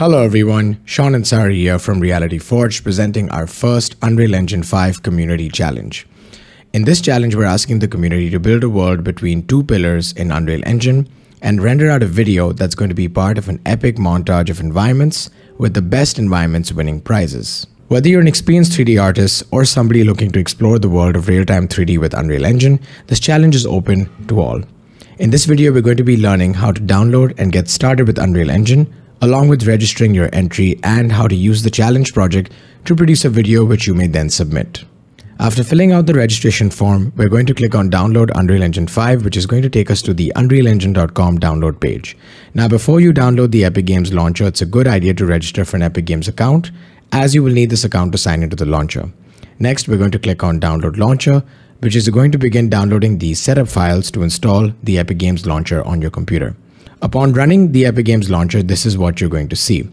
Hello everyone, Sean Ansari here from Reality Forge presenting our first Unreal Engine 5 community challenge. In this challenge, we're asking the community to build a world between two pillars in Unreal Engine and render out a video that's going to be part of an epic montage of environments, with the best environments winning prizes. Whether you're an experienced 3D artist or somebody looking to explore the world of real-time 3D with Unreal Engine, this challenge is open to all. In this video, we're going to be learning how to download and get started with Unreal Engine, along with registering your entry and how to use the challenge project to produce a video which you may then submit. After filling out the registration form, we're going to click on Download Unreal Engine 5, which is going to take us to the unrealengine.com download page. Now, before you download the Epic Games launcher, it's a good idea to register for an Epic Games account, as you will need this account to sign into the launcher. Next, we're going to click on Download Launcher, which is going to begin downloading the setup files to install the Epic Games launcher on your computer. Upon running the Epic Games launcher, this is what you're going to see.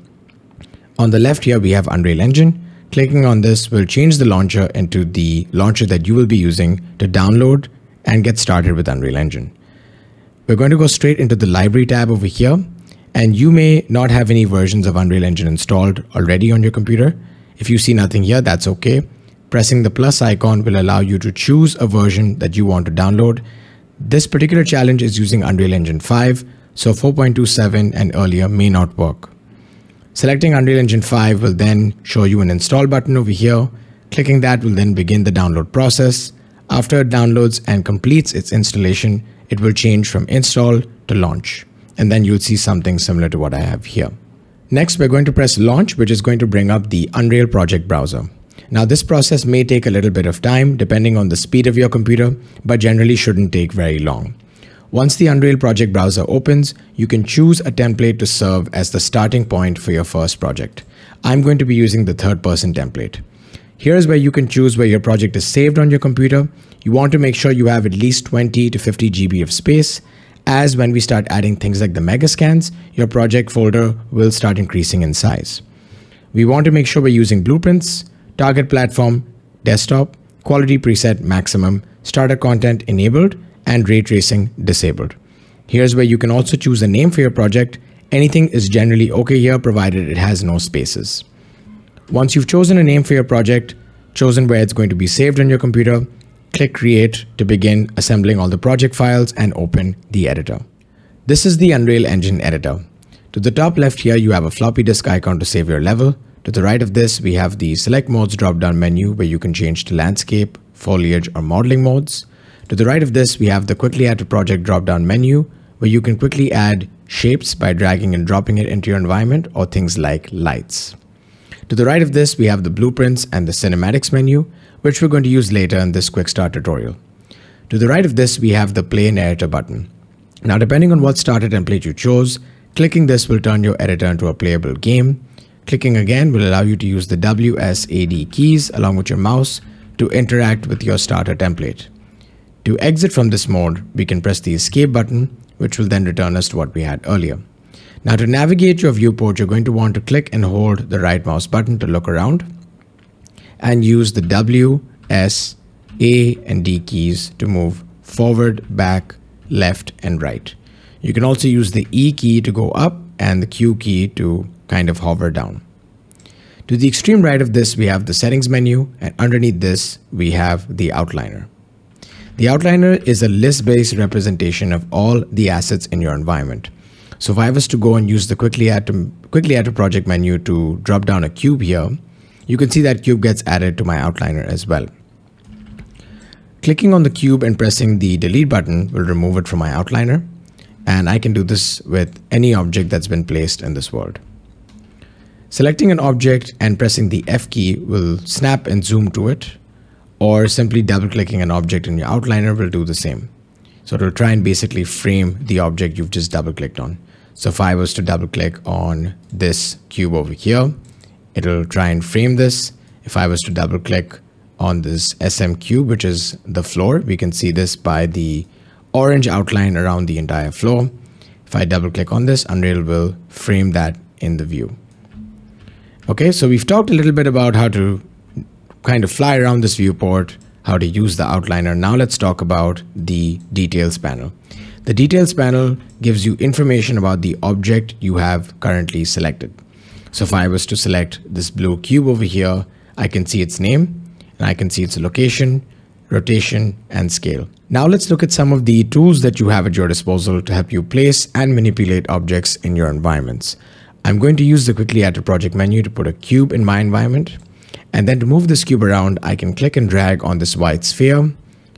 On the left here, we have Unreal Engine. Clicking on this will change the launcher into the launcher that you will be using to download and get started with Unreal Engine. We're going to go straight into the Library tab over here, and you may not have any versions of Unreal Engine installed already on your computer. If you see nothing here, that's okay. Pressing the plus icon will allow you to choose a version that you want to download. This particular challenge is using Unreal Engine 5. So 4.27 and earlier may not work. Selecting Unreal Engine 5 will then show you an install button over here. Clicking that will then begin the download process. After it downloads and completes its installation, it will change from install to launch. And then you'll see something similar to what I have here. Next, we're going to press launch, which is going to bring up the Unreal project browser. Now, this process may take a little bit of time depending on the speed of your computer, but generally shouldn't take very long. Once the Unreal project browser opens, you can choose a template to serve as the starting point for your first project. I'm going to be using the third-person template. Here's where you can choose where your project is saved on your computer. You want to make sure you have at least 20 to 50 GB of space, as when we start adding things like the Megascans, your project folder will start increasing in size. We want to make sure we're using blueprints, target platform, desktop, quality preset maximum, starter content enabled, and ray tracing disabled. Here's where you can also choose a name for your project. Anything is generally okay here, provided it has no spaces. Once you've chosen a name for your project, chosen where it's going to be saved on your computer, click Create to begin assembling all the project files and open the editor. This is the Unreal Engine editor. To the top left here, you have a floppy disk icon to save your level. To the right of this, we have the Select Modes drop-down menu where you can change to landscape, foliage, or modeling modes. To the right of this, we have the Quickly Add to Project drop-down menu, where you can quickly add shapes by dragging and dropping it into your environment, or things like lights. To the right of this, we have the Blueprints and the Cinematics menu, which we're going to use later in this quick start tutorial. To the right of this, we have the Play in Editor button. Now, depending on what starter template you chose, clicking this will turn your editor into a playable game. Clicking again will allow you to use the WSAD keys along with your mouse to interact with your starter template. To exit from this mode, we can press the escape button, which will then return us to what we had earlier. Now, to navigate your viewport, you're going to want to click and hold the right mouse button to look around and use the W, S, A, and D keys to move forward, back, left, and right. You can also use the E key to go up and the Q key to kind of hover down. To the extreme right of this, we have the settings menu, and underneath this, we have the outliner. The outliner is a list-based representation of all the assets in your environment. So if I was to go and use the quickly add to project menu to drop down a cube here, you can see that cube gets added to my outliner as well. Clicking on the cube and pressing the delete button will remove it from my outliner. And I can do this with any object that's been placed in this world. Selecting an object and pressing the F key will snap and zoom to it, or simply double-clicking an object in your outliner will do the same. So it will try and basically frame the object you've just double-clicked on. So if I was to double-click on this cube over here, it'll try and frame this. If I was to double-click on this SM cube, which is the floor, we can see this by the orange outline around the entire floor. If I double-click on this, Unreal will frame that in the view. Okay, so we've talked a little bit about how to kind of fly around this viewport, how to use the outliner. Now let's talk about the details panel. The details panel gives you information about the object you have currently selected. So if I was to select this blue cube over here, I can see its name and I can see its location, rotation, and scale. Now let's look at some of the tools that you have at your disposal to help you place and manipulate objects in your environments. I'm going to use the Quickly Add to Project menu to put a cube in my environment. And then to move this cube around, I can click and drag on this white sphere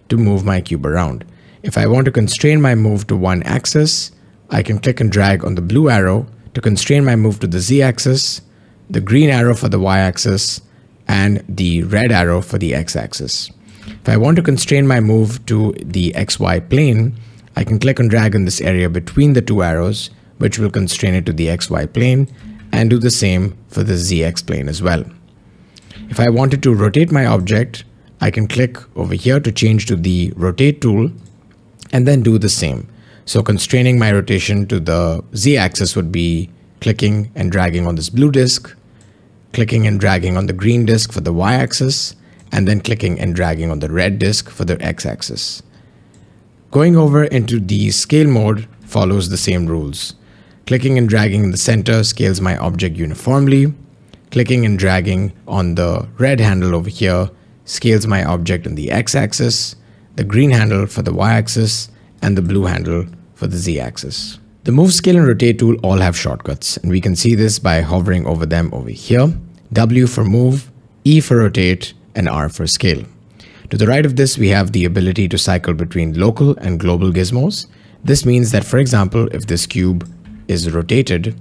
to move my cube around. If I want to constrain my move to one axis, I can click and drag on the blue arrow to constrain my move to the Z axis, the green arrow for the Y axis, and the red arrow for the X axis. If I want to constrain my move to the XY plane, I can click and drag in this area between the two arrows, which will constrain it to the XY plane, and do the same for the ZX plane as well. If I wanted to rotate my object, I can click over here to change to the rotate tool and then do the same. So constraining my rotation to the Z axis would be clicking and dragging on this blue disk, clicking and dragging on the green disk for the Y axis, and then clicking and dragging on the red disk for the X axis. Going over into the scale mode follows the same rules. Clicking and dragging in the center scales my object uniformly. Clicking and dragging on the red handle over here scales my object in the X axis, the green handle for the Y axis, and the blue handle for the Z axis. The move, scale, and rotate tool all have shortcuts, and we can see this by hovering over them over here. W for move, E for rotate, and R for scale. To the right of this, we have the ability to cycle between local and global gizmos. This means that, for example, if this cube is rotated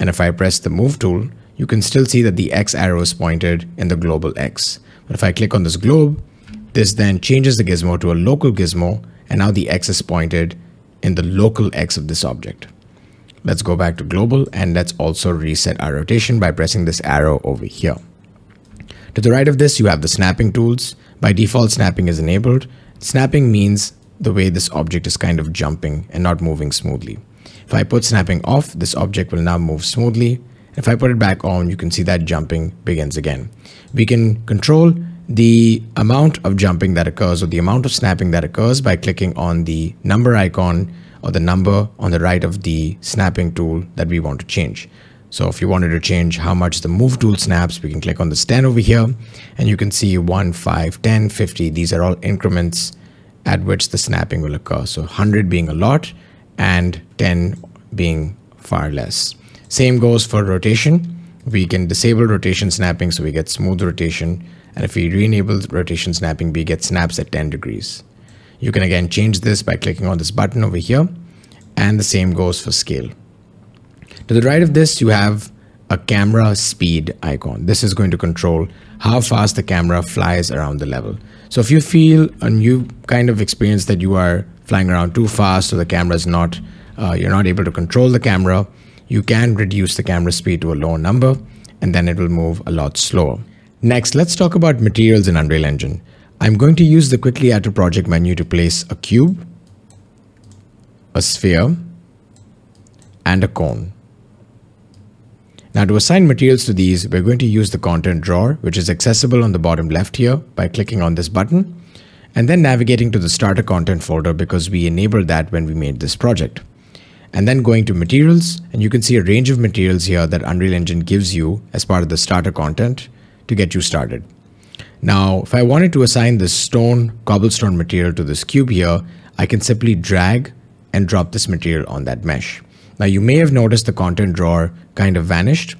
and if I press the move tool, you can still see that the X arrow is pointed in the global X. But if I click on this globe, this then changes the gizmo to a local gizmo, and now the X is pointed in the local X of this object. Let's go back to global, and let's also reset our rotation by pressing this arrow over here. To the right of this, you have the snapping tools. By default, snapping is enabled. Snapping means the way this object is kind of jumping and not moving smoothly. If I put snapping off, this object will now move smoothly. If I put it back on, you can see that jumping begins again. We can control the amount of jumping that occurs or the amount of snapping that occurs by clicking on the number icon or the number on the right of the snapping tool that we want to change. So if you wanted to change how much the move tool snaps, we can click on this 10 over here, and you can see 1, 5, 10, 50. These are all increments at which the snapping will occur. So 100 being a lot and 10 being far less. Same goes for rotation. We can disable rotation snapping so we get smooth rotation. And if we re-enable rotation snapping, we get snaps at 10 degrees. You can again change this by clicking on this button over here. And the same goes for scale. To the right of this, you have a camera speed icon. This is going to control how fast the camera flies around the level. So if you feel and you kind of experience that you are flying around too fast or the camera is not, you're not able to control the camera, you can reduce the camera speed to a lower number and then it will move a lot slower. Next, let's talk about materials in Unreal Engine. I'm going to use the Quickly Add to Project menu to place a cube, a sphere, and a cone. Now to assign materials to these, we're going to use the content drawer, which is accessible on the bottom left here by clicking on this button and then navigating to the starter content folder because we enabled that when we made this project. And then going to materials, and you can see a range of materials here that Unreal Engine gives you as part of the starter content to get you started. Now, if I wanted to assign this stone, cobblestone material to this cube here, I can simply drag and drop this material on that mesh. Now you may have noticed the content drawer kind of vanished.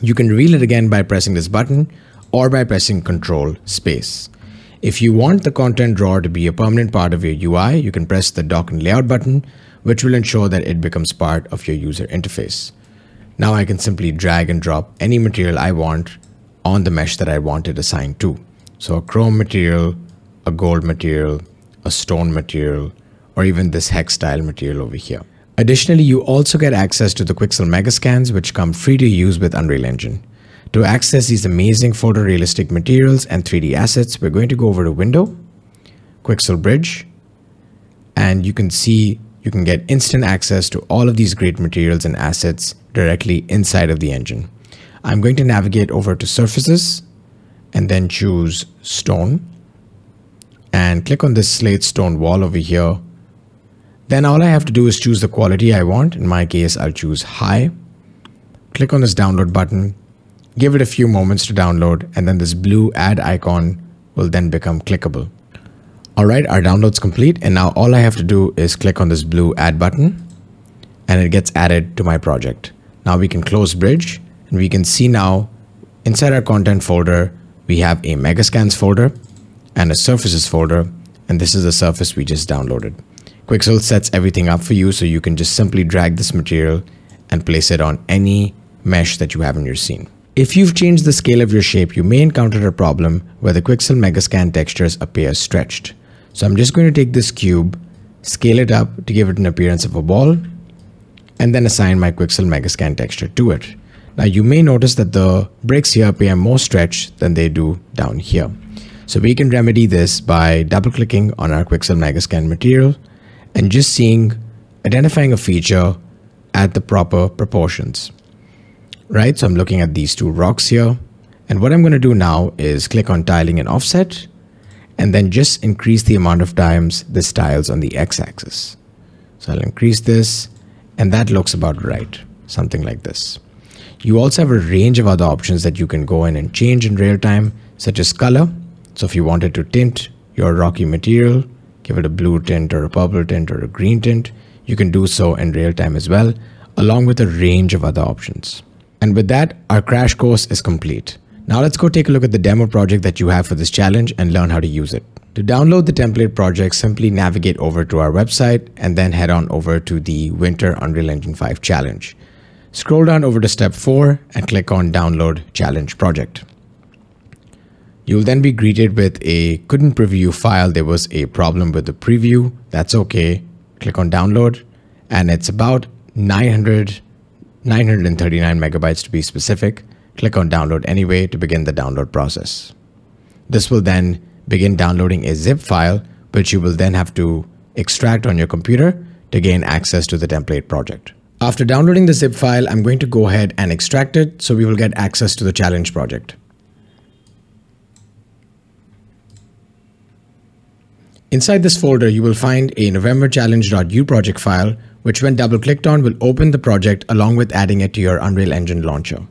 You can reel it again by pressing this button or by pressing Control Space. If you want the content drawer to be a permanent part of your UI, you can press the Dock and Layout button, which will ensure that it becomes part of your user interface. Now I can simply drag and drop any material I want on the mesh that I want it assigned to. So a chrome material, a gold material, a stone material, or even this hex tile material over here. Additionally, you also get access to the Quixel Megascans, which come free to use with Unreal Engine. To access these amazing photorealistic materials and 3D assets, we're going to go over to Window, Quixel Bridge, and you can see you can get instant access to all of these great materials and assets directly inside of the engine. I'm going to navigate over to Surfaces and then choose Stone and click on this slate stone wall over here. Then all I have to do is choose the quality I want. In my case, I'll choose high click on this download button, give it a few moments to download, and then this blue add icon will then become clickable. All right, our download's complete, and now all I have to do is click on this blue add button and it gets added to my project. Now we can close Bridge, and we can see now inside our content folder, we have a Megascans folder and a Surfaces folder, and this is the surface we just downloaded. Quixel sets everything up for you, so you can just simply drag this material and place it on any mesh that you have in your scene. If you've changed the scale of your shape, you may encounter a problem where the Quixel Megascan textures appear stretched. So I'm just going to take this cube, scale it up to give it an appearance of a ball, and then assign my Quixel Megascan texture to it. Now you may notice that the bricks here appear more stretched than they do down here. So we can remedy this by double-clicking on our Quixel Megascan material and just identifying a feature at the proper proportions. Right, so I'm looking at these two rocks here, and what I'm going to do now is click on tiling and offset, and then just increase the amount of times this tiles on the x-axis. So I'll increase this, and that looks about right, something like this. You also have a range of other options that you can go in and change in real time, such as color. So if you wanted to tint your rocky material, give it a blue tint or a purple tint or a green tint, you can do so in real time as well, along with a range of other options. And with that, our crash course is complete. Now let's go take a look at the demo project that you have for this challenge and learn how to use it. To download the template project, simply navigate over to our website and then head on over to the Winter Unreal Engine 5 challenge. Scroll down over to step 4 and click on Download Challenge Project. You'll then be greeted with a couldn't preview file. There was a problem with the preview. That's okay. Click on download, and it's about 939 megabytes to be specific. Click on download anyway to begin the download process. This will then begin downloading a zip file, which you will then have to extract on your computer to gain access to the template project. After downloading the zip file, I'm going to go ahead and extract it, so we will get access to the challenge project. Inside this folder, you will find a NovemberChallenge.uproject file, which when double-clicked on will open the project along with adding it to your Unreal Engine launcher.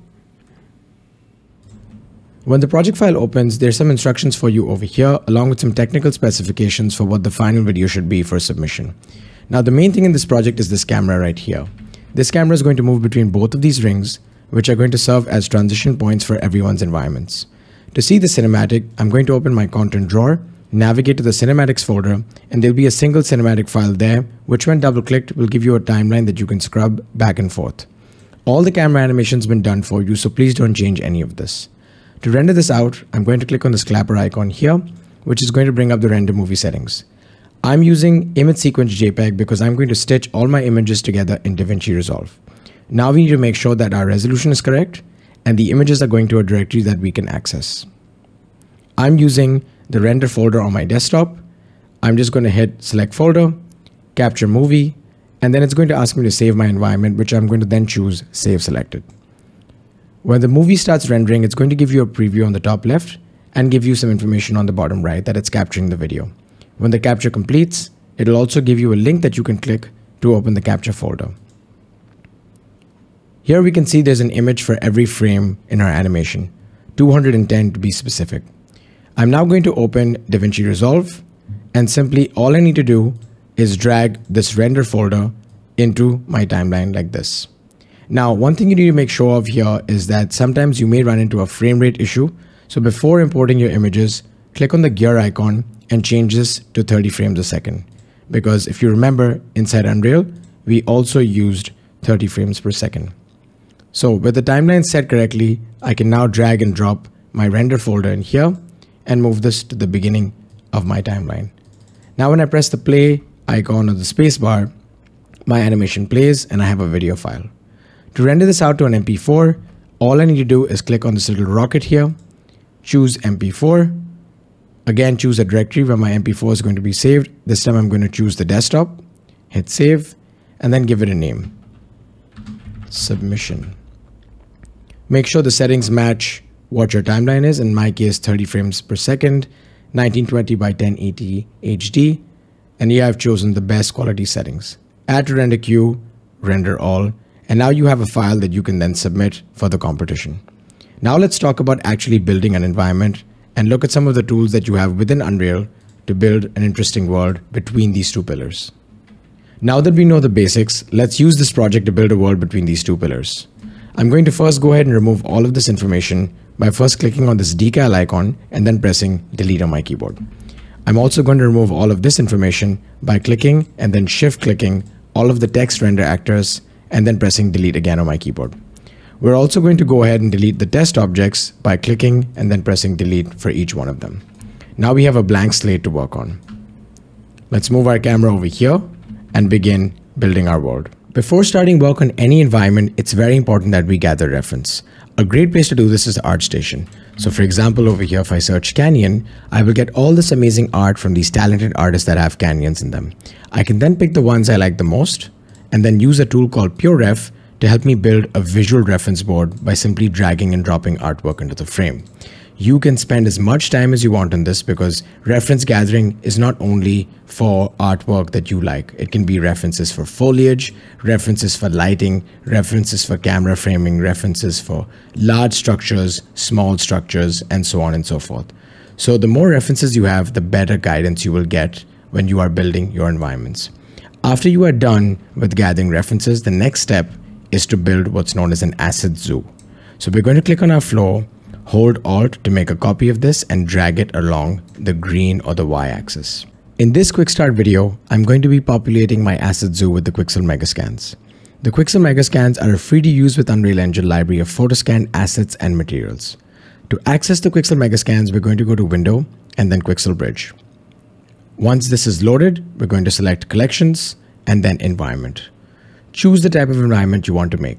When the project file opens, there's some instructions for you over here, along with some technical specifications for what the final video should be for submission. Now the main thing in this project is this camera right here. This camera is going to move between both of these rings, which are going to serve as transition points for everyone's environments. To see the cinematic, I'm going to open my content drawer, navigate to the cinematics folder, and there'll be a single cinematic file there, which when double-clicked will give you a timeline that you can scrub back and forth. All the camera animation's been done for you, so please don't change any of this. To render this out, I'm going to click on this clapper icon here, which is going to bring up the render movie settings. I'm using image sequence JPEG because I'm going to stitch all my images together in DaVinci Resolve. Now we need to make sure that our resolution is correct and the images are going to a directory that we can access. I'm using the render folder on my desktop. I'm just going to hit select folder, capture movie, and then it's going to ask me to save my environment, which I'm going to then choose save selected. When the movie starts rendering, it's going to give you a preview on the top left and give you some information on the bottom right that it's capturing the video. When the capture completes, it'll also give you a link that you can click to open the capture folder. Here we can see there's an image for every frame in our animation, 210 to be specific. I'm now going to open DaVinci Resolve, and simply all I need to do is drag this render folder into my timeline like this. Now, one thing you need to make sure of here is that sometimes you may run into a frame rate issue. So before importing your images, click on the gear icon and change this to 30 frames a second. Because if you remember, inside Unreal, we also used 30 frames per second. So with the timeline set correctly, I can now drag and drop my render folder in here and move this to the beginning of my timeline. Now when I press the play icon or the spacebar, my animation plays and I have a video file. To render this out to an MP4, all I need to do is click on this little rocket here, choose MP4, again choose a directory where my MP4 is going to be saved. This time I'm going to choose the desktop, hit save, and then give it a name, submission. Make sure the settings match what your timeline is. In my case, 30 frames per second, 1920 by 1080 HD, and here I've chosen the best quality settings. Add to render queue, render all, And now you have a file that you can then submit for the competition. Now let's talk about actually building an environment and look at some of the tools that you have within Unreal to build an interesting world between these two pillars. Now that we know the basics, let's use this project to build a world between these two pillars. I'm going to first go ahead and remove all of this information by first clicking on this decal icon and then pressing delete on my keyboard. I'm also going to remove all of this information by clicking and then shift clicking all of the text render actors and then pressing delete again on my keyboard. We're also going to go ahead and delete the test objects by clicking and then pressing delete for each one of them. Now we have a blank slate to work on. Let's move our camera over here and begin building our world. Before starting work on any environment, it's very important that we gather reference. A great place to do this is ArtStation. So for example, over here, if I search canyon, I will get all this amazing art from these talented artists that have canyons in them. I can then pick the ones I like the most and then use a tool called PureRef to help me build a visual reference board by simply dragging and dropping artwork into the frame. You can spend as much time as you want on this because reference gathering is not only for artwork that you like. It can be references for foliage, references for lighting, references for camera framing, references for large structures, small structures, and so on and so forth. So the more references you have, the better guidance you will get when you are building your environments. After you are done with gathering references, the next step is to build what's known as an asset zoo. So we're going to click on our floor, hold Alt to make a copy of this and drag it along the green or the Y axis. In this quick start video, I'm going to be populating my asset zoo with the Quixel Megascans. The Quixel Megascans are a free to use with Unreal Engine library of photoscan assets and materials. To access the Quixel Megascans, we're going to go to Window and then Quixel Bridge. Once this is loaded, we're going to select Collections and then Environment. Choose the type of environment you want to make.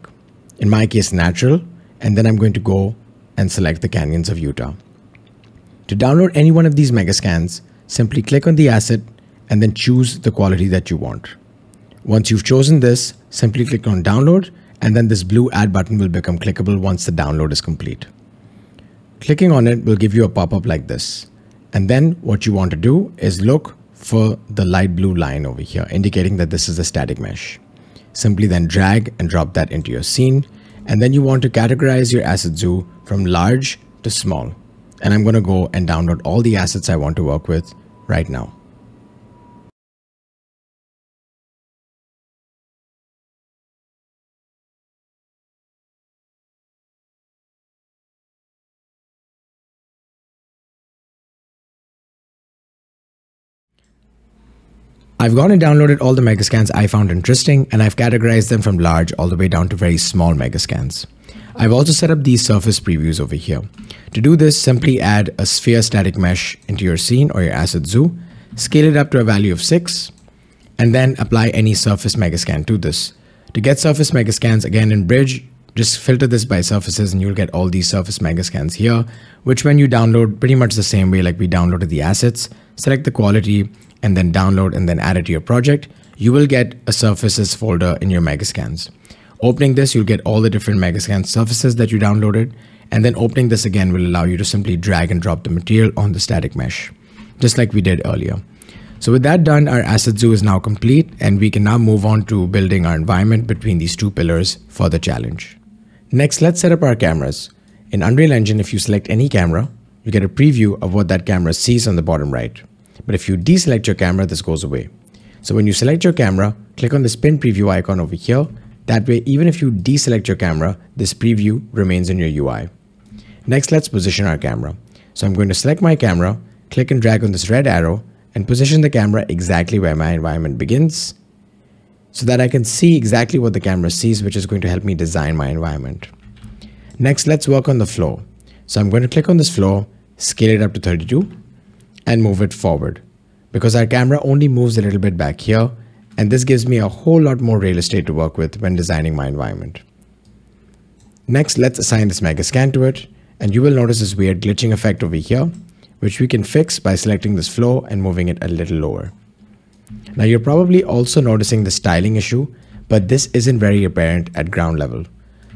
In my case, natural, and then I'm going to go and select the canyons of Utah. To download any one of these megascans, simply click on the asset and then choose the quality that you want. Once you've chosen this, simply click on download and then this blue add button will become clickable once the download is complete. Clicking on it will give you a pop-up like this. And then what you want to do is look for the light blue line over here, indicating that this is a static mesh. Simply then drag and drop that into your scene. And then you want to categorize your asset zoo from large to small. And I'm going to go and download all the assets I want to work with right now. I've gone and downloaded all the megascans I found interesting and I've categorized them from large all the way down to very small megascans. I've also set up these surface previews over here. To do this, simply add a sphere static mesh into your scene or your asset zoo, scale it up to a value of 6, and then apply any surface megascan to this. To get surface megascans again in Bridge, just filter this by surfaces and you'll get all these surface megascans here, which when you download pretty much the same way like we downloaded the assets, select the quality, and then download and then add it to your project, you will get a surfaces folder in your megascans. Opening this, you'll get all the different megascan surfaces that you downloaded, and then opening this again will allow you to simply drag and drop the material on the static mesh, just like we did earlier. So with that done, our asset zoo is now complete, and we can now move on to building our environment between these two pillars for the challenge. Next, let's set up our cameras. In Unreal Engine, if you select any camera, you get a preview of what that camera sees on the bottom right. But if you deselect your camera, this goes away. So when you select your camera, click on this pin preview icon over here. That way, even if you deselect your camera, this preview remains in your UI. Next, let's position our camera. So I'm going to select my camera, click and drag on this red arrow and position the camera exactly where my environment begins so that I can see exactly what the camera sees, which is going to help me design my environment. Next, let's work on the floor. So I'm going to click on this floor, scale it up to 32. And move it forward because our camera only moves a little bit back here, and this gives me a whole lot more real estate to work with when designing my environment. Next, let's assign this megascan to it, and you will notice this weird glitching effect over here, which we can fix by selecting this flow and moving it a little lower. Now you're probably also noticing the styling issue, but this isn't very apparent at ground level.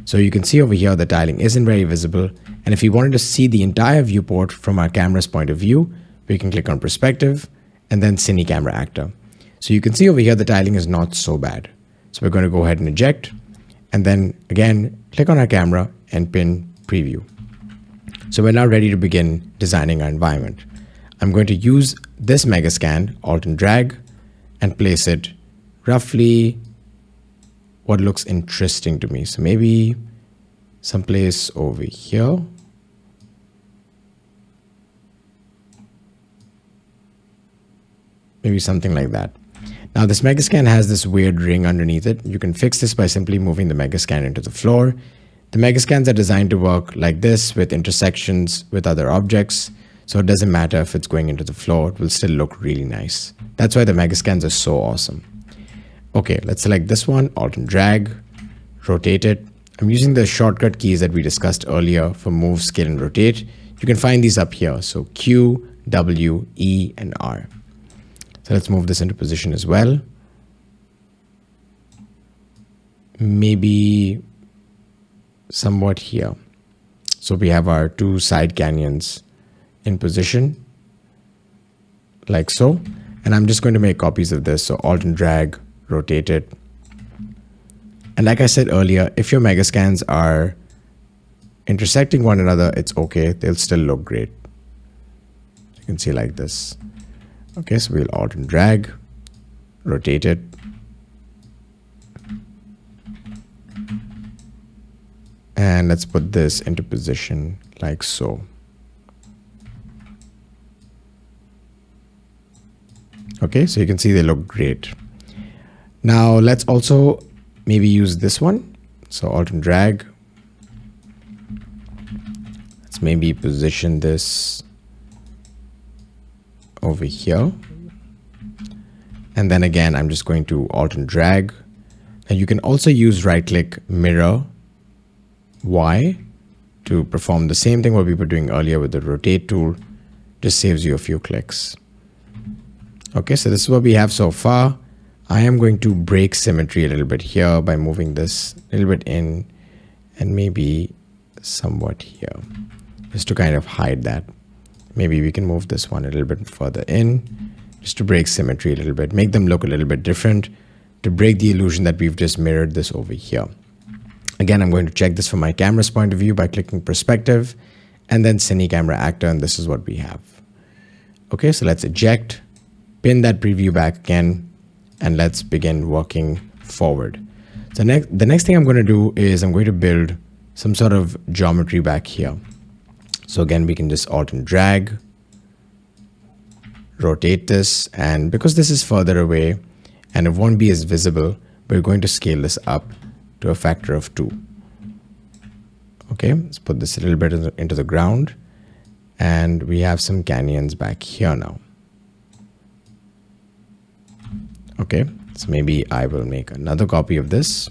So you can see over here the tiling isn't very visible, and if you wanted to see the entire viewport from our camera's point of view, we can click on perspective and then Cine Camera Actor. So you can see over here the tiling is not so bad. So we're going to go ahead and eject and then again, click on our camera and pin preview. So we're now ready to begin designing our environment. I'm going to use this Megascan, Alt and drag, and place it roughly what looks interesting to me. So maybe someplace over here. Maybe something like that. Now this Megascan has this weird ring underneath it. You can fix this by simply moving the Megascan into the floor. The Megascans are designed to work like this with intersections with other objects. So it doesn't matter if it's going into the floor, it will still look really nice. That's why the Megascans are so awesome. Okay, let's select this one, Alt and drag, rotate it. I'm using the shortcut keys that we discussed earlier for move, scale, and rotate. You can find these up here. So Q, W, E, and R. So let's move this into position as well. Maybe somewhat here. So we have our two side canyons in position like so, and I'm just going to make copies of this. So Alt and drag, rotate it, and like I said earlier, if your Megascans are intersecting one another, it's okay, they'll still look great. You can see like this. Okay, so we'll Alt and drag, rotate it, and let's put this into position like so. Okay, so you can see they look great. Now let's also maybe use this one. So Alt and drag. Let's maybe position this over here. And then again, I'm just going to Alt and drag. And you can also use right click mirror Y to perform the same thing what we were doing earlier with the rotate tool. Just saves you a few clicks. Okay, so this is what we have so far. I am going to break symmetry a little bit here by moving this a little bit in and maybe somewhat here, just to kind of hide that. Maybe we can move this one a little bit further in just to break symmetry a little bit, make them look a little bit different to break the illusion that we've just mirrored this over here. Again, I'm going to check this from my camera's point of view by clicking perspective and then Cine Camera Actor, and this is what we have. Okay, so let's eject. Pin that preview back again, and let's begin working forward. So the next thing I'm going to do is I'm going to build some sort of geometry back here. So again, we can just Alt and drag, rotate this, and because this is further away and it won't be as visible, we're going to scale this up to a factor of 2. Okay, let's put this a little bit into the ground, and we have some canyons back here now. Okay, so maybe I will make another copy of this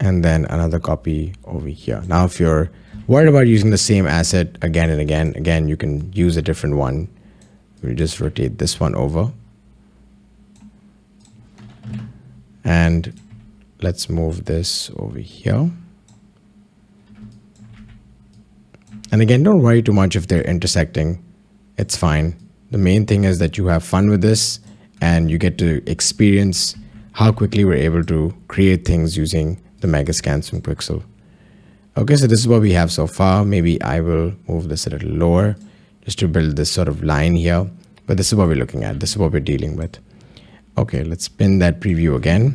and then another copy over here. Now, if you're worried about using the same asset again and again, you can use a different one. We'll just rotate this one over. And let's move this over here. And again, don't worry too much if they're intersecting. It's fine. The main thing is that you have fun with this and you get to experience how quickly we're able to create things using the Megascans from Quixel. Okay, so this is what we have so far. Maybe I will move this a little lower just to build this sort of line here. But this is what we're looking at. This is what we're dealing with. Okay, let's pin that preview again.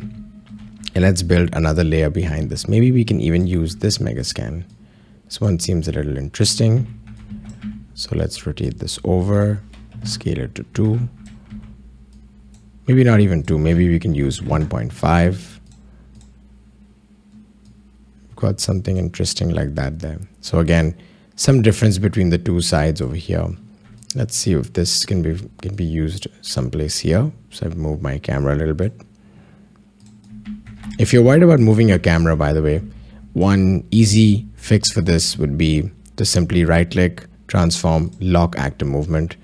And let's build another layer behind this. Maybe we can even use this Megascan. This one seems a little interesting. So let's rotate this over. Scale it to 2, maybe not even 2, maybe we can use 1.5. Got something interesting like that there. So again, some difference between the two sides over here. Let's see if this can be used someplace here. So I've moved my camera a little bit. If you're worried about moving your camera, by the way, one easy fix for this would be to simply right click, transform, lock actor movement.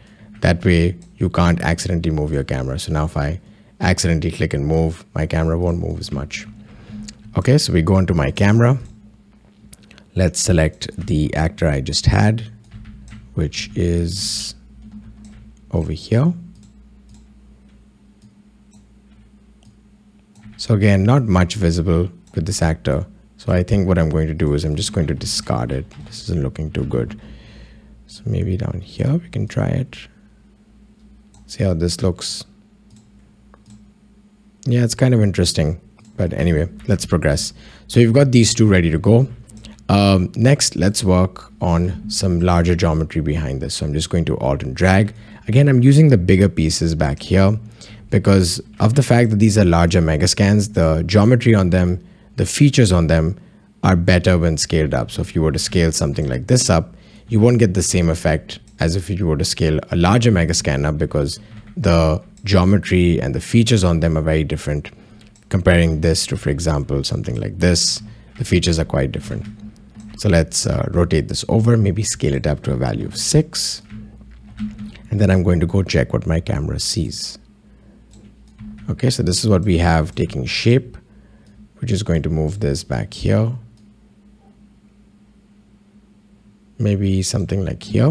That way you can't accidentally move your camera. So now if I accidentally click and move, my camera won't move as much. Okay, so we go into my camera. Let's select the actor I just had, which is over here. So again, not much visible with this actor. So I think what I'm going to do is I'm just going to discard it. This isn't looking too good. So maybe down here we can try it. See how this looks. Yeah, it's kind of interesting. But anyway, let's progress. So you've got these two ready to go. Next, let's work on some larger geometry behind this. So I'm just going to Alt and drag. Again, I'm using the bigger pieces back here because of the fact that these are larger megascans, the geometry on them, the features on them are better when scaled up. So if you were to scale something like this up, you won't get the same effect as if you were to scale a larger megascan up because the geometry and the features on them are very different. Comparing this to, for example, something like this, the features are quite different. So let's rotate this over, maybe scale it up to a value of 6. And then I'm going to go check what my camera sees. Okay, so this is what we have taking shape. We're just going to move this back here. Maybe something like here.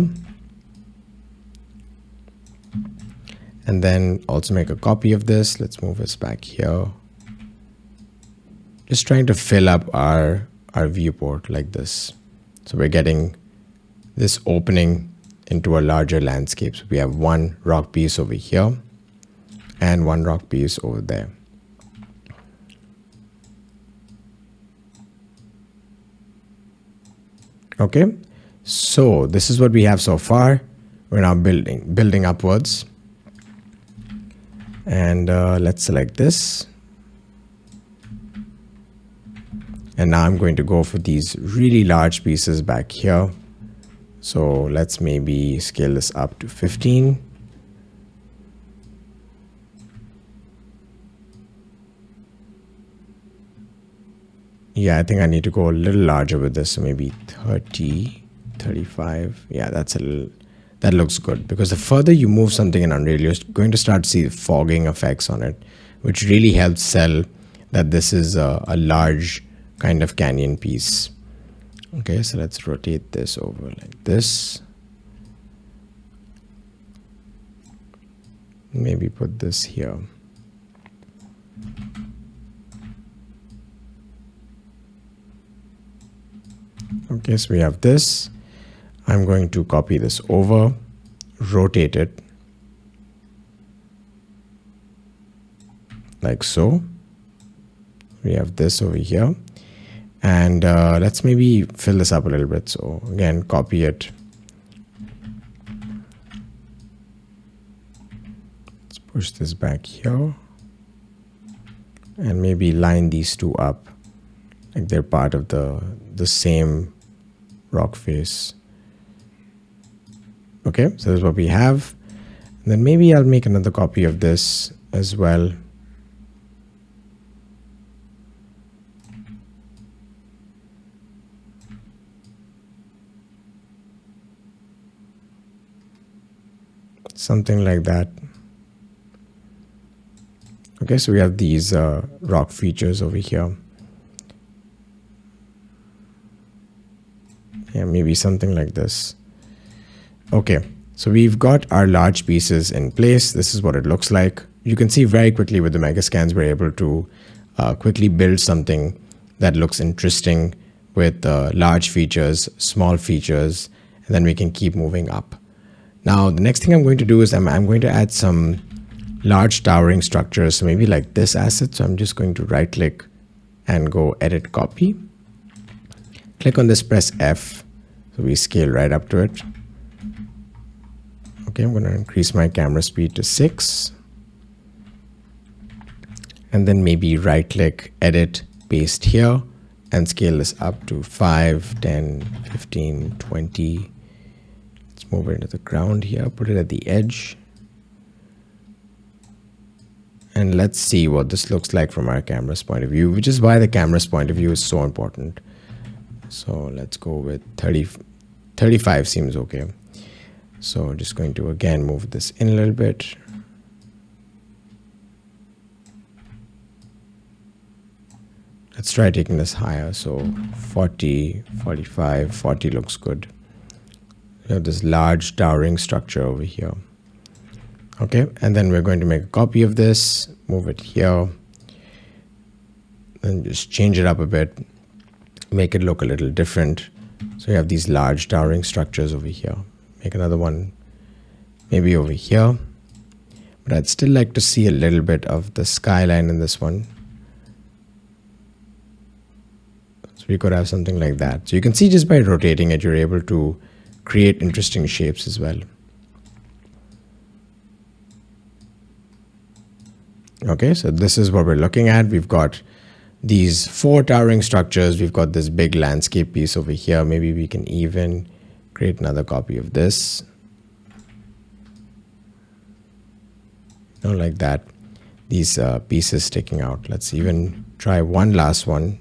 And then also make a copy of this. Let's move this back here. Just trying to fill up our viewport like this. So we're getting this opening into a larger landscape. So we have one rock piece over here and one rock piece over there. Okay, so this is what we have so far. We're now building upwards. And let's select this. And now I'm going to go for these really large pieces back here. So let's maybe scale this up to 15. Yeah, I think I need to go a little larger with this. So maybe 30, 35. Yeah, that's a little, that looks good because the further you move something in Unreal, you're going to start to see fogging effects on it, which really helps sell that this is a large kind of canyon piece. Okay, so let's rotate this over like this. Maybe put this here. Okay, so we have this. I'm going to copy this over, rotate it like so. We have this over here. And let's maybe fill this up a little bit. So again, copy it. Let's push this back here. And maybe line these two up like they're part of the same rock face. Okay, so this is what we have. And then maybe I'll make another copy of this as well. Something like that. Okay, so we have these rock features over here. Yeah, maybe something like this. Okay, so we've got our large pieces in place. This is what it looks like. You can see very quickly with the megascans, we're able to quickly build something that looks interesting with large features, small features, and then we can keep moving up. Now, the next thing I'm going to do is I'm going to add some large towering structures, so maybe like this asset. So I'm just going to right click and go edit copy. Click on this, press F. So we scale right up to it. Okay, I'm going to increase my camera speed to 6. And then maybe right click, edit, paste here and scale this up to 5, 10, 15, 20. Move it into the ground here, put it at the edge. And let's see what this looks like from our camera's point of view, which is why the camera's point of view is so important. So let's go with 30, 35 seems okay. So I'm just going to again move this in a little bit. Let's try taking this higher. So 40, 45, 40 looks good. We have this large towering structure over here. Okay, and then we're going to make a copy of this, move it here, and just change it up a bit, make it look a little different. So you have these large towering structures over here. Make another one maybe over here, but I'd still like to see a little bit of the skyline in this one. So we could have something like that. So you can see just by rotating it, you're able to create interesting shapes as well. Okay, so this is what we're looking at. We've got these four towering structures. We've got this big landscape piece over here. Maybe we can even create another copy of this. No, like that. These pieces sticking out. Let's even try one last one.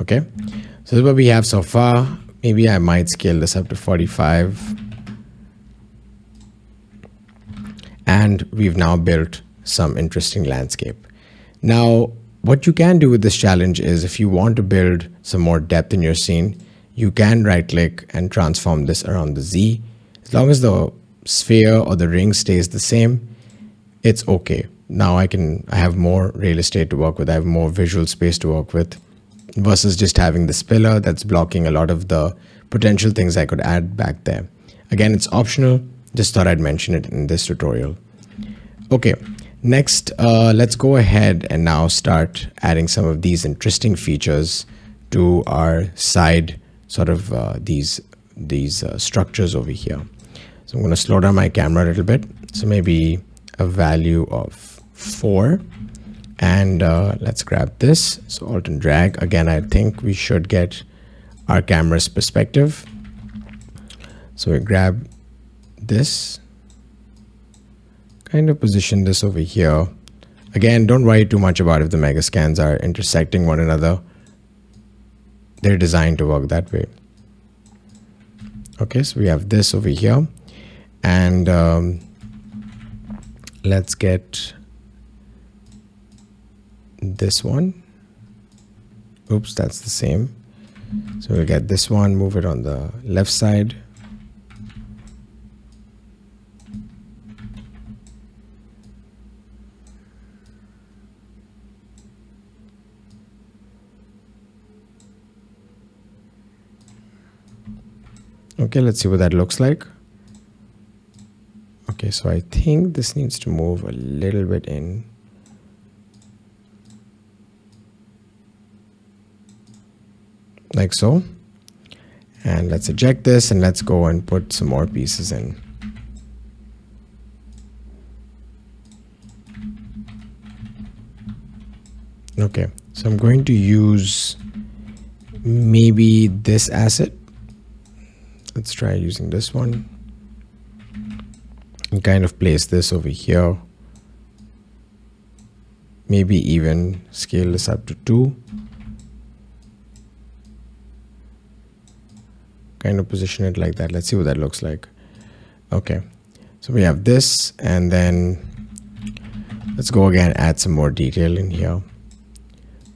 Okay, so this is what we have so far. Maybe I might scale this up to 45. And we've now built some interesting landscape. Now, what you can do with this challenge is if you want to build some more depth in your scene, you can right click and transform this around the Z. As long as the sphere or the ring stays the same, it's okay. Now I have more real estate to work with. I have more visual space to work with, versus just having this pillar that's blocking a lot of the potential things I could add back there. Again, it's optional. Just thought I'd mention it in this tutorial. Okay, next, let's go ahead and now start adding some of these interesting features to our side, sort of these structures over here. So I'm going to slow down my camera a little bit. So maybe a value of 4. And let's grab this. So alt and drag. Again, I think we should get our camera's perspective. So we grab this, kind of position this over here. Again, don't worry too much about if the megascans are intersecting one another. They're designed to work that way. Okay, so we have this over here. And let's get this one. Oops, that's the same. So we'll get this one, move it on the left side. Okay, let's see what that looks like. Okay, so I think this needs to move a little bit in. Like so. And let's eject this and let's go and put some more pieces in. Okay, so I'm going to use maybe this asset. Let's try using this one and kind of place this over here. Maybe even scale this up to 2. Kind of position it like that. Let's see what that looks like. Okay, so we have this, and then let's go again, add some more detail in here.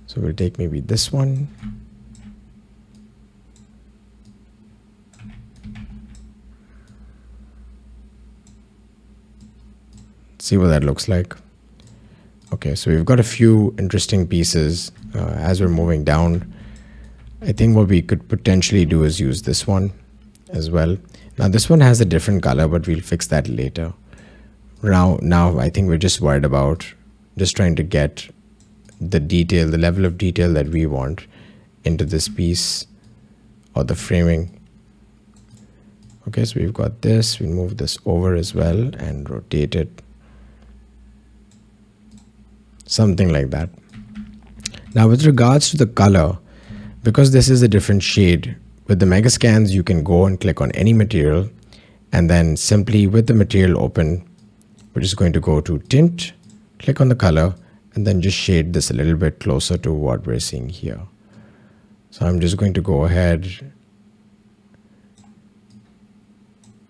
So we'll take maybe this one. See what that looks like. Okay, so we've got a few interesting pieces as we're moving down. I think what we could potentially do is use this one as well. Now this one has a different color, but we'll fix that later. Now I think we're just worried about just trying to get the detail, the level of detail that we want into this piece or the framing. Okay, so we've got this. We'll move this over as well and rotate it. Something like that. Now with regards to the color, because this is a different shade, with the megascans, you can go and click on any material and then simply with the material open, we're just going to go to tint, click on the color, and then just shade this a little bit closer to what we're seeing here. So I'm just going to go ahead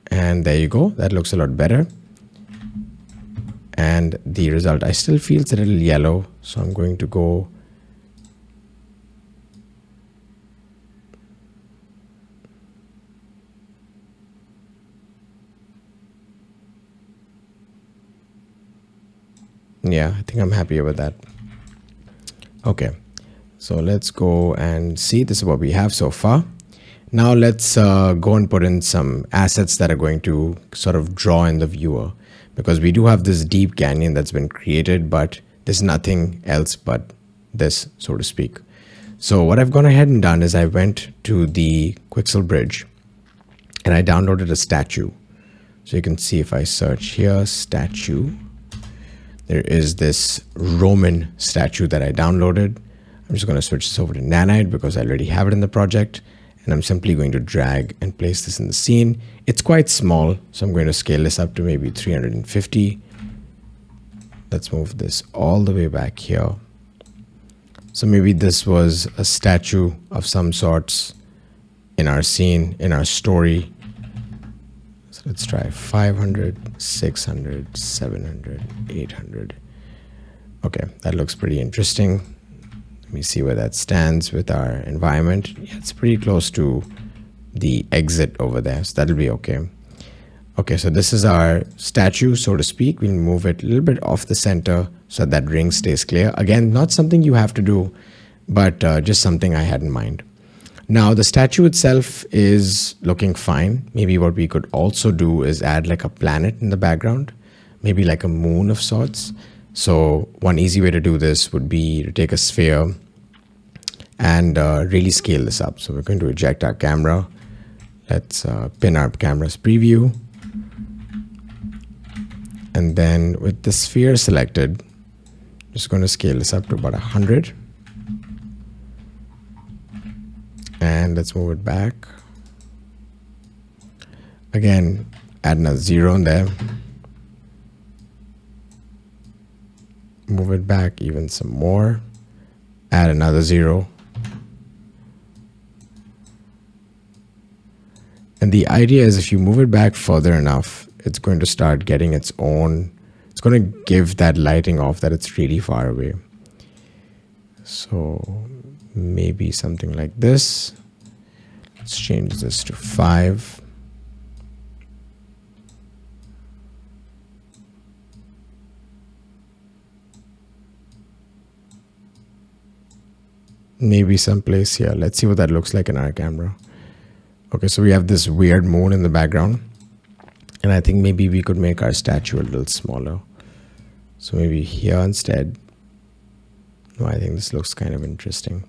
and there you go. That looks a lot better. And the result, I still feel it's a little yellow. So I'm going to go yeah, I think I'm happy with that. Okay, so let's go and see. This is what we have so far. Now let's go and put in some assets that are going to sort of draw in the viewer, because we do have this deep canyon that's been created, but there's nothing else but this, so to speak. So what I've gone ahead and done is I went to the Quixel Bridge and I downloaded a statue. So you can see if I search here, statue, there is this Roman statue that I downloaded. I'm just going to switch this over to Nanite because I already have it in the project. And I'm simply going to drag and place this in the scene. It's quite small, so I'm going to scale this up to maybe 350. Let's move this all the way back here. So maybe this was a statue of some sorts in our scene, in our story. So let's try 500, 600, 700, 800. Okay, that looks pretty interesting. Let me see where that stands with our environment. Yeah, it's pretty close to the exit over there, so that'll be okay. Okay, so this is our statue, so to speak. We'll move it a little bit off the center so that ring stays clear. Again, not something you have to do, but just something I had in mind. Now, the statue itself is looking fine. Maybe what we could also do is add like a planet in the background, maybe like a moon of sorts. So one easy way to do this would be to take a sphere and really scale this up. So we're going to eject our camera. Let's pin our camera's preview. And then with the sphere selected, I'm just going to scale this up to about 100. And let's move it back. Again, add another 0 in there. Move it back even some more, add another 0. And the idea is if you move it back further enough, it's going to start getting its own, it's going to give that lighting off that it's really far away. So maybe something like this. Let's change this to 5. Maybe someplace here. Let's see what that looks like in our camera. Okay, so we have this weird moon in the background. And I think maybe we could make our statue a little smaller. So maybe here instead. No, I think this looks kind of interesting.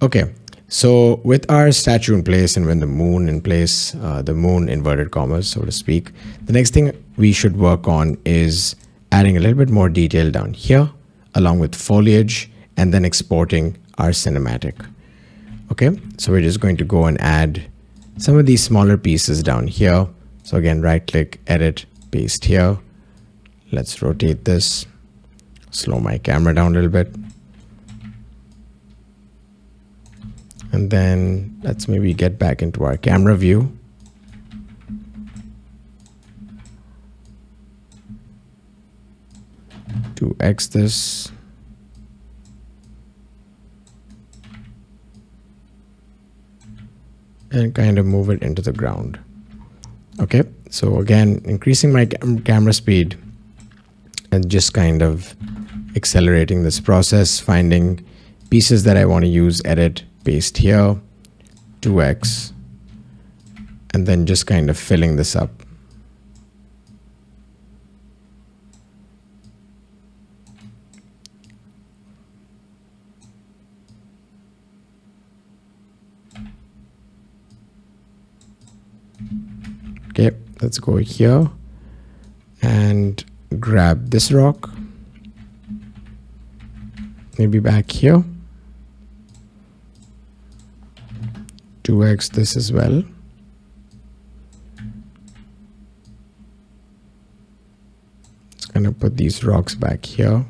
Okay, so with our statue in place and when the moon in place, the moon inverted commas, so to speak, the next thing we should work on is adding a little bit more detail down here along with foliage and then exporting our cinematic. Okay, so we're just going to go and add some of these smaller pieces down here. So again, right click, edit, paste here. Let's rotate this, slow my camera down a little bit. And then let's maybe get back into our camera view. To X this. And kind of move it into the ground. Okay, so again, increasing my camera speed and just kind of accelerating this process, finding pieces that I want to use, edit, paste here, 2x, and then just kind of filling this up. Okay, let's go here and grab this rock, maybe back here, 2x this as well. Just gonna put these rocks back here.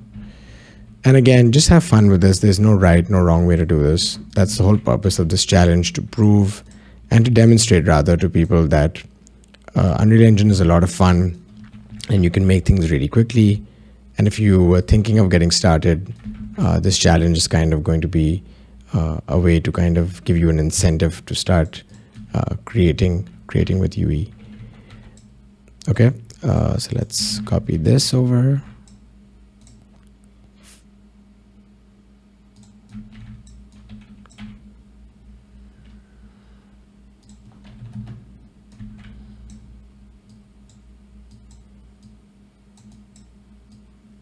And again, just have fun with this. There's no right, no wrong way to do this. That's the whole purpose of this challenge, to prove and to demonstrate rather to people that Unreal Engine is a lot of fun and you can make things really quickly. And if you were thinking of getting started, this challenge is kind of going to be a way to kind of give you an incentive to start creating with UE. Okay, so let's copy this over.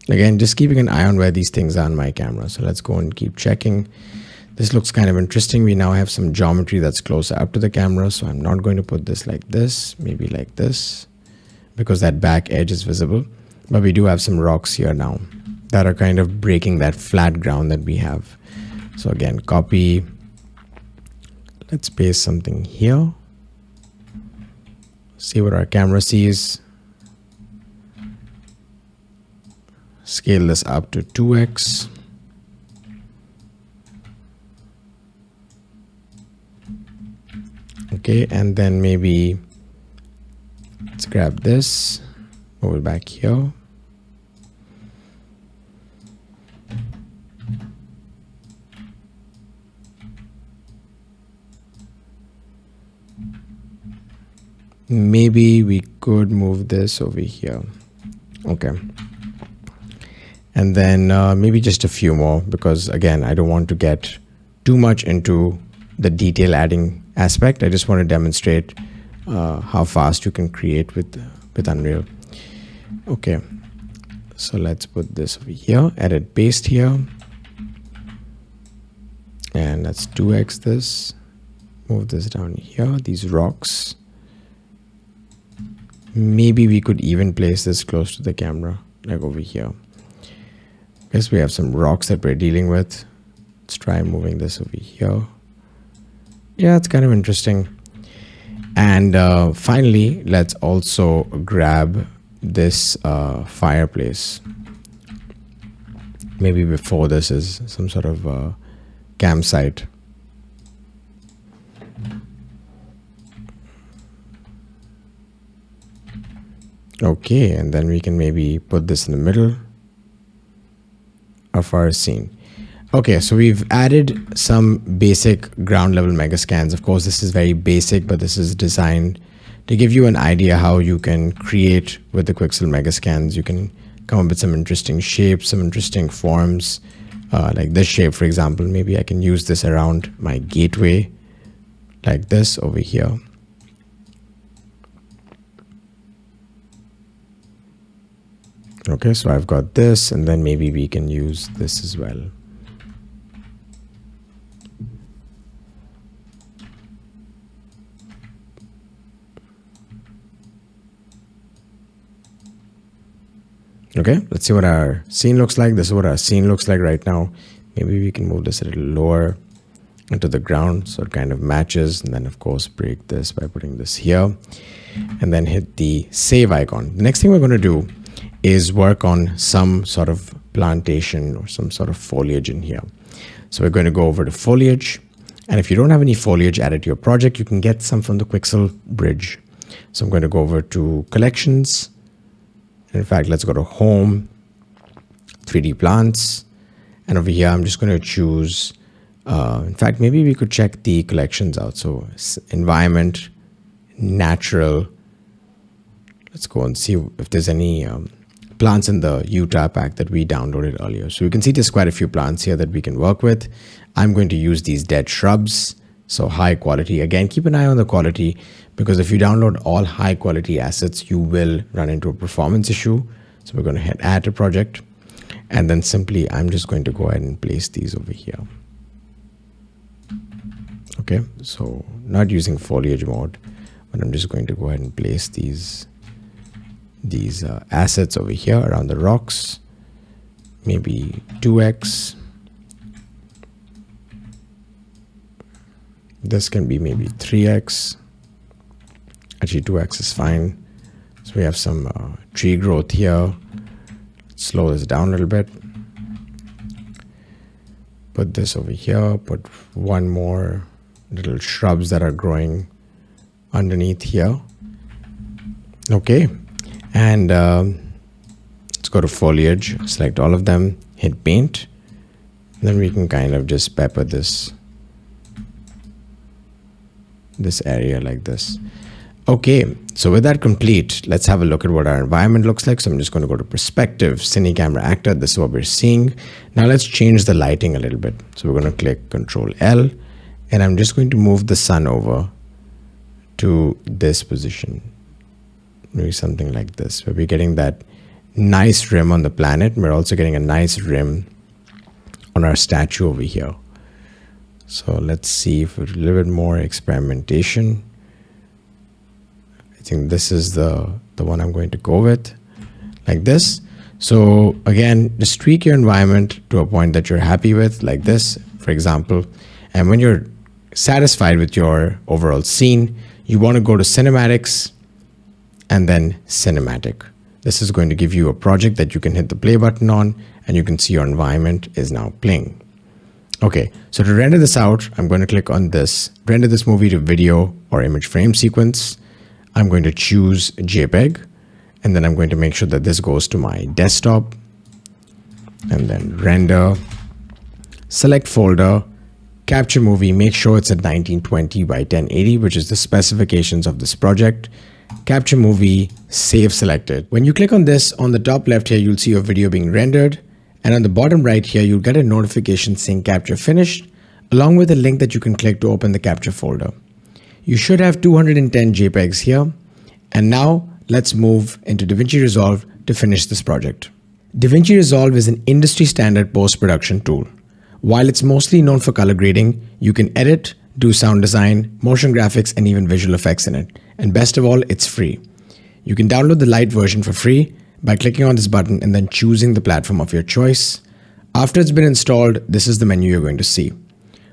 Again, just keeping an eye on where these things are on my camera. So let's go and keep checking. This looks kind of interesting. We now have some geometry that's closer up to the camera. So I'm not going to put this like this, maybe like this, because that back edge is visible. But we do have some rocks here now that are kind of breaking that flat ground that we have. So again, copy. Let's paste something here. See what our camera sees. Scale this up to 2x. Okay, and then maybe let's grab this, move it back here. Maybe we could move this over here. Okay. And then maybe just a few more, because again, I don't want to get too much into the detail adding aspect. I just want to demonstrate how fast you can create with Unreal. Okay. So let's put this over here, edit paste here. And let's 2x this, move this down here, these rocks. Maybe we could even place this close to the camera, like over here. Guess we have some rocks that we're dealing with. Let's try moving this over here. Yeah, it's kind of interesting. And finally, let's also grab this fireplace. Maybe before this is some sort of campsite. Okay, and then we can maybe put this in the middle of our scene. Okay, so we've added some basic ground level megascans. Of course, this is very basic, but this is designed to give you an idea how you can create with the Quixel megascans. You can come up with some interesting shapes, some interesting forms, like this shape, for example. Maybe I can use this around my gateway, like this over here. Okay, so I've got this, and then maybe we can use this as well. Okay, let's see what our scene looks like. This is what our scene looks like right now. Maybe we can move this a little lower into the ground so it kind of matches, and then of course break this by putting this here, and then hit the save icon. The next thing we're going to do is work on some sort of plantation or some sort of foliage in here. So we're going to go over to foliage. And if you don't have any foliage added to your project, you can get some from the Quixel Bridge. So I'm going to go over to collections. In fact, let's go to home, 3D plants. And over here, I'm just going to choose, in fact, maybe we could check the collections out. So environment, natural. Let's go and see if there's any plants in the Utah pack that we downloaded earlier. So you can see there's quite a few plants here that we can work with. I'm going to use these dead shrubs. So high quality. Again, keep an eye on the quality, because if you download all high quality assets, you will run into a performance issue. So we're going to hit add to project, and then simply I'm just going to go ahead and place these over here. Okay, so not using foliage mode, but I'm just going to go ahead and place these assets over here around the rocks, maybe 2x. This can be maybe 3x. Actually, 2x is fine. So we have some tree growth here. Slow this down a little bit. Put this over here. Put one more little shrubs that are growing underneath here. Okay. And let's go to foliage, select all of them, hit paint. Then we can kind of just pepper this area like this. Okay, so with that complete, let's have a look at what our environment looks like. So I'm just going to go to perspective, cine camera actor. This is what we're seeing. Now let's change the lighting a little bit. So we're going to click Control L, and I'm just going to move the sun over to this position. Maybe something like this, where we're getting that nice rim on the planet. We're also getting a nice rim on our statue over here. So let's see if a little bit more experimentation. I think this is the one I'm going to go with, like this. So again, just tweak your environment to a point that you're happy with, like this, for example. And when you're satisfied with your overall scene, you want to go to cinematics and then cinematic. This is going to give you a project that you can hit the play button on, and you can see your environment is now playing. Okay, so to render this out, I'm going to click on this, render this movie to video or image frame sequence. I'm going to choose JPEG, and then I'm going to make sure that this goes to my desktop, and then render, select folder, capture movie, make sure it's at 1920 by 1080, which is the specifications of this project. Capture movie, save selected. When you click on this, on the top left here, you'll see your video being rendered. And on the bottom right here, you'll get a notification saying capture finished, along with a link that you can click to open the capture folder. You should have 210 JPEGs here. And now let's move into DaVinci Resolve to finish this project. DaVinci Resolve is an industry standard post-production tool. While it's mostly known for color grading, you can edit, do sound design, motion graphics, and even visual effects in it. And best of all, it's free. You can download the light version for free by clicking on this button and then choosing the platform of your choice. After it's been installed, this is the menu you're going to see.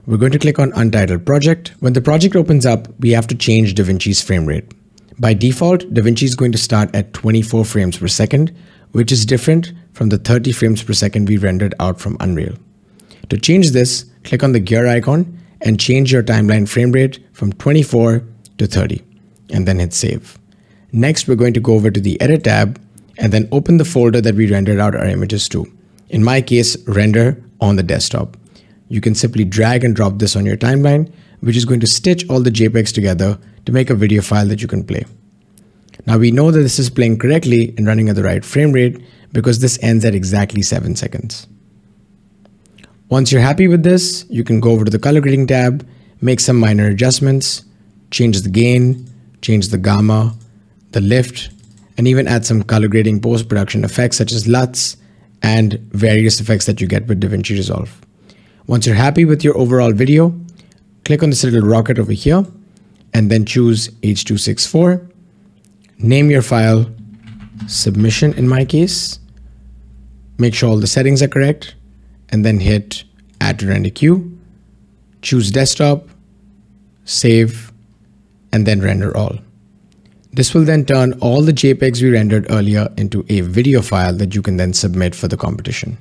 We're going to click on Untitled Project. When the project opens up, we have to change DaVinci's frame rate. By default, DaVinci is going to start at 24 frames per second, which is different from the 30 frames per second we rendered out from Unreal. To change this, click on the gear icon and change your timeline frame rate from 24 to 30, and then hit save. Next, we're going to go over to the edit tab and then open the folder that we rendered out our images to. In my case, render on the desktop. You can simply drag and drop this on your timeline, which is going to stitch all the JPEGs together to make a video file that you can play. Now we know that this is playing correctly and running at the right frame rate because this ends at exactly 7 seconds. Once you're happy with this, you can go over to the color grading tab, make some minor adjustments, change the gain, change the gamma, the lift, and even add some color grading post-production effects such as LUTs and various effects that you get with DaVinci Resolve. Once you're happy with your overall video, click on this little rocket over here and then choose H.264, name your file, submission in my case, make sure all the settings are correct, and then hit add to render queue, choose desktop, save, and then render all. This will then turn all the JPEGs we rendered earlier into a video file that you can then submit for the competition.